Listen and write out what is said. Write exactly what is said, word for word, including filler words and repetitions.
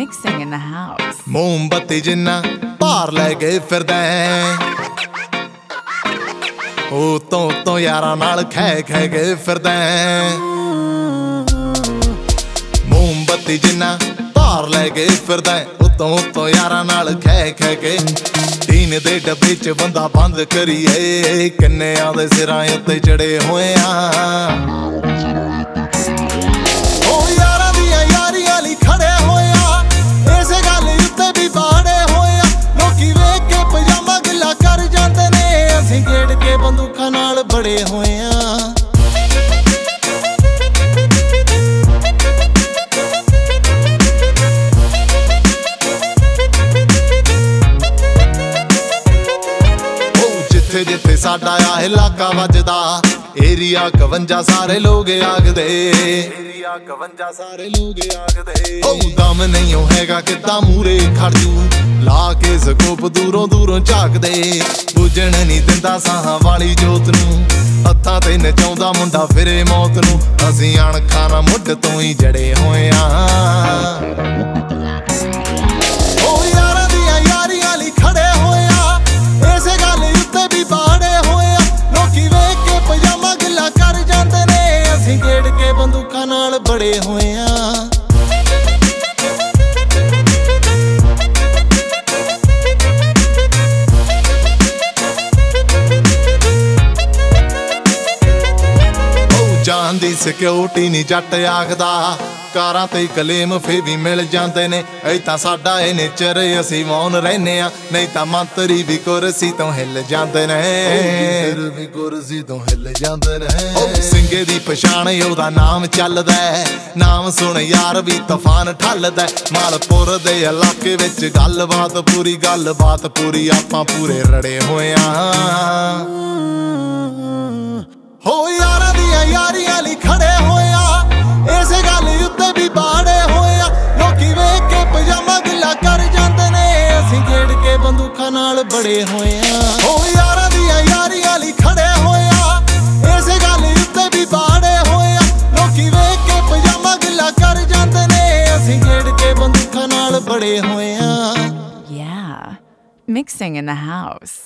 Mixing in the house. मोमबत्ती जिन्ना पार ले गए फिरदे ओ तो तो यारा नाल खै खै गए फिरदे। मोमबत्ती जिन्ना पार ले गए फिरदे ओ तो तो यारा नाल खै खै गए। दीन दे डब्बे च बंदा बंद करिए किन्ने आदे सिरां उत्ते चढ़े होए आ। बंदूकां नाल बड़े होए आ। जिथे जिथे साडा इलाका वजदा एरिया कवंजा सारे लोग आखदे एरिया कवंजा सारे लोग आखदे। ओ दम नहीं हैगा किदा मूरे खड़जू ला के स्कोप दूरों दूरों झाकदे। बुझण नहीं दिंदा साहां वाली जोत नूं हत्थां ते नचाउंदा मुंडा फिरे मौत नूं। असीं अणखां नाल मुढ तों ही जड़े होए आ। बंदूकां नाल बड़े होए आ। जान दी सिक्योरिटी नहीं जट आखदा कारां ते कलेम फिर भी मिल जाते ने। ऐ साडा ए नेचर असीं मौन रहने आ नहीं तां मंतरी भी कुर्सी तो हिल जाते ने भी कुर्सी तो हिल जाते ने। सिंगे दी पछाण ओहदा नाम चलदा नाम सुन यार भी तूफान ठलदा। मालपुर दे इलाके विच गलबात पूरी गलबात पूरी आपां पूरे रड़े होए आ। हो यारा दिया यारियां ली खड़े होया इस गल उत्ते भी बाड़े होया। लोकी वेख के पजामा गिला कर जांदे ने असीं खेड़ के बंदूकां नाल बड़े होया। हो यारा दिया यारियां ली खड़े होया इस गल उत्ते भी बाड़े होया। लोकी वेख के पजामा गिला कर जांदे ने असीं खेड़ के बंदूकां नाल बड़े होया। Yeah, mixing in the house।